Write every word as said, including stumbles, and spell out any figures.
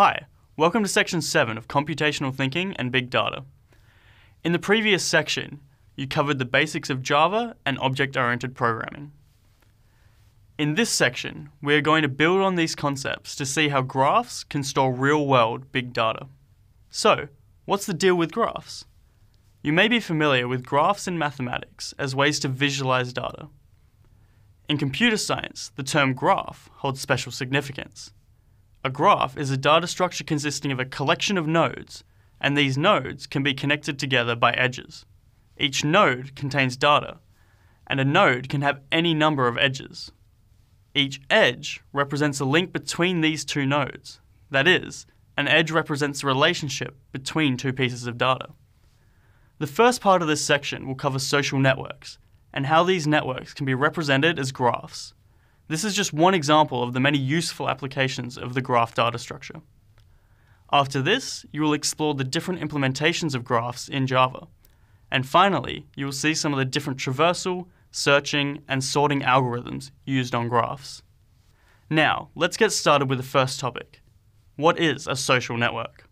Hi, welcome to Section seven of Computational Thinking and Big Data. In the previous section, you covered the basics of Java and object-oriented programming. In this section, we are going to build on these concepts to see how graphs can store real-world big data. So, what's the deal with graphs? You may be familiar with graphs in mathematics as ways to visualize data. In computer science, the term graph holds special significance. A graph is a data structure consisting of a collection of nodes, and these nodes can be connected together by edges. Each node contains data, and a node can have any number of edges. Each edge represents a link between these two nodes. That is, an edge represents a relationship between two pieces of data. The first part of this section will cover social networks, and how these networks can be represented as graphs. This is just one example of the many useful applications of the graph data structure. After this, you will explore the different implementations of graphs in Java. And finally, you will see some of the different traversal, searching, and sorting algorithms used on graphs. Now, let's get started with the first topic. What is a social network?